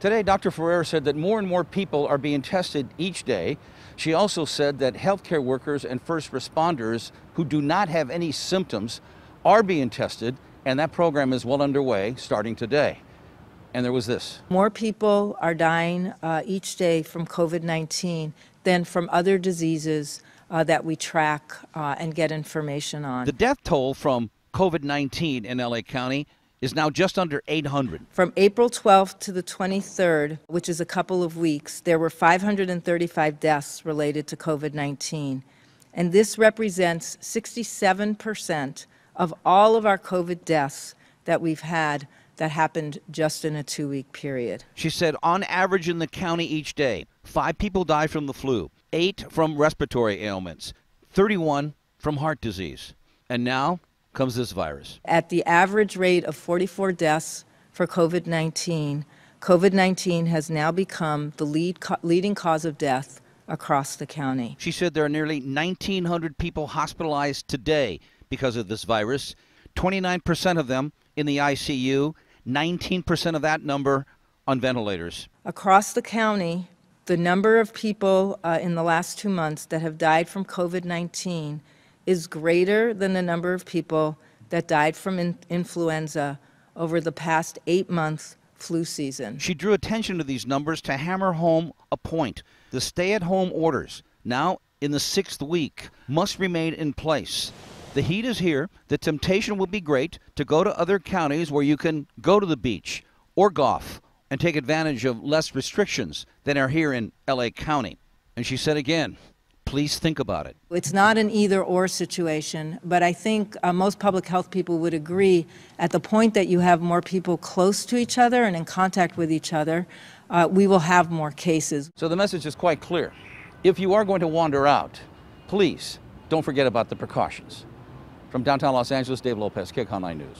Today, Dr. Ferrer said that more and more people are being tested each day. She also said that healthcare workers and first responders who do not have any symptoms are being tested, and that program is well underway starting today. And there was this. More people are dying each day from COVID-19 than from other diseases that we track and get information on. The death toll from COVID-19 in LA County is now just under 800. From April 12th to the 23rd, which is a couple of weeks, there were 535 deaths related to COVID-19. And this represents 67% of all of our COVID deaths that we've had that happened just in a two-week period. She said on average in the county each day, 5 people die from the flu, 8 from respiratory ailments, 31 from heart disease. And now comes this virus. At the average rate of 44 deaths for COVID-19, COVID-19 has now become the leading cause of death across the county. She said there are nearly 1,900 people hospitalized today because of this virus, 29% of them in the ICU, 19% of that number on ventilators. Across the county, the number of people in the last 2 months that have died from COVID-19 is greater than the number of people that died from influenza over the past 8-month flu season. She drew attention to these numbers to hammer home a point. The stay-at-home orders, now in the 6th week, must remain in place. The heat is here. The temptation will be great to go to other counties where you can go to the beach or golf and take advantage of less restrictions than are here in LA County. And she said again, please think about it. It's not an either-or situation, but I think most public health people would agree at the point that you have more people close to each other and in contact with each other, we will have more cases. So the message is quite clear. If you are going to wander out, please don't forget about the precautions. From downtown Los Angeles, Dave Lopez, KCAL 9 News.